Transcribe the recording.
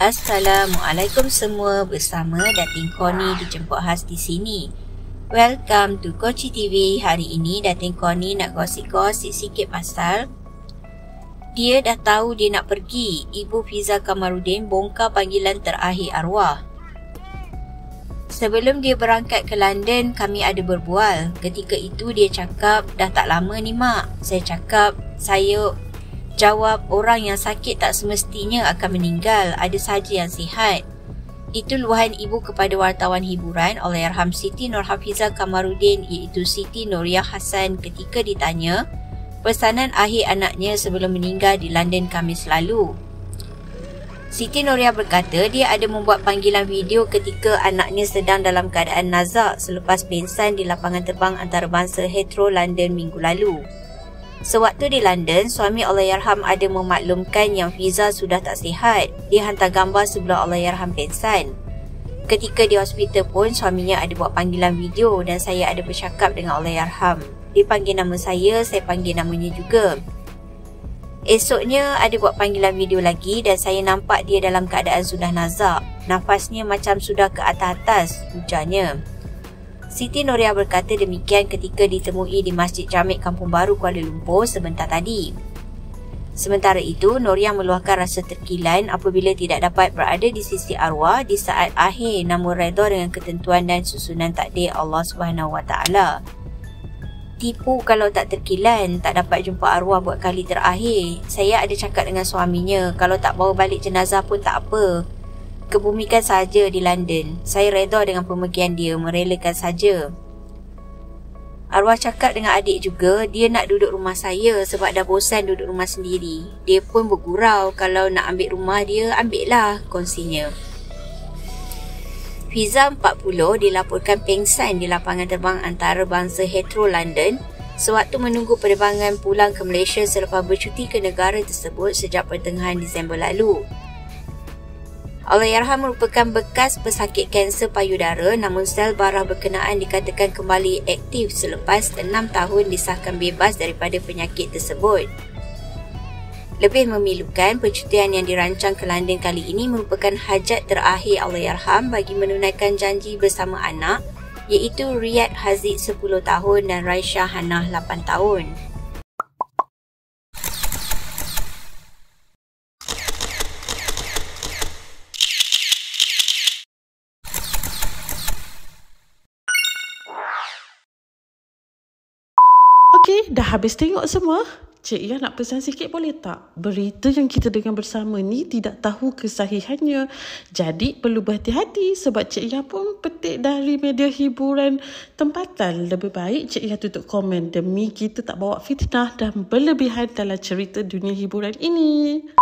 Assalamualaikum semua, bersama Datin Connie dijemput khas di sini. Welcome to Koci TV. Hari ini Datin Connie nak gosip-gosip sikit pasal dia dah tahu dia nak pergi. Ibu Fiza Kamarudin bongkar panggilan terakhir arwah. Sebelum dia berangkat ke London, kami ada berbual. Ketika itu dia cakap, "Dah tak lama ni mak." Saya cakap, "Saya jawab, orang yang sakit tak semestinya akan meninggal, ada sahaja yang sihat." Itu luahan ibu kepada wartawan hiburan Allahyarham Siti Nurhafiza Kamarudin, iaitu Siti Noriah Hassan, ketika ditanya pesanan akhir anaknya sebelum meninggal di London Khamis lalu. Siti Noriah berkata dia ada membuat panggilan video ketika anaknya sedang dalam keadaan nazak selepas pingsan di lapangan terbang antarabangsa Heathrow, London minggu lalu. Sewaktu di London, suami Allahyarham ada memaklumkan yang Fiza sudah tak sihat. Dia hantar gambar sebelum Allahyarham pingsan. Ketika di hospital pun, suaminya ada buat panggilan video dan saya ada bercakap dengan Allahyarham. Dia panggil nama saya panggil namanya juga. Esoknya ada buat panggilan video lagi dan saya nampak dia dalam keadaan sudah nazak. Nafasnya macam sudah ke atas-atas, ujarnya. Siti Noriah berkata demikian ketika ditemui di Masjid Jamek Kampung Baru, Kuala Lumpur sebentar tadi. Sementara itu, Noriah meluahkan rasa terkilan apabila tidak dapat berada di sisi arwah di saat akhir, namun redha dengan ketentuan dan susunan takdir Allah SWT. Tipu kalau tak terkilan, tak dapat jumpa arwah buat kali terakhir. Saya ada cakap dengan suaminya, kalau tak bawa balik jenazah pun tak apa, kebumikan saja di London. Saya redha dengan pemergian dia, merelakan saja. Arwah cakap dengan adik juga, dia nak duduk rumah saya sebab dah bosan duduk rumah sendiri. Dia pun bergurau, kalau nak ambil rumah dia, ambil lah, kongsinya. Fiza 40 dilaporkan pingsan di lapangan terbang antarabangsa Heathrow, London sewaktu menunggu penerbangan pulang ke Malaysia selepas bercuti ke negara tersebut sejak pertengahan Disember lalu. Allahyarham merupakan bekas pesakit kanser payudara, namun sel barah berkenaan dikatakan kembali aktif selepas 6 tahun disahkan bebas daripada penyakit tersebut. Lebih memilukan, percutian yang dirancang ke London kali ini merupakan hajat terakhir Allahyarham bagi menunaikan janji bersama anak, iaitu Riyad Hazid 10 tahun dan Raisha Hanah 8 tahun. Okey, dah habis tengok semua. Cik Ia nak pesan sikit boleh tak? Berita yang kita dengar bersama ni tidak tahu kesahihannya. Jadi perlu berhati-hati sebab Cik Ia pun petik dari media hiburan tempatan. Lebih baik Cik Ia tutup komen demi kita tak bawa fitnah dan berlebihan dalam cerita dunia hiburan ini.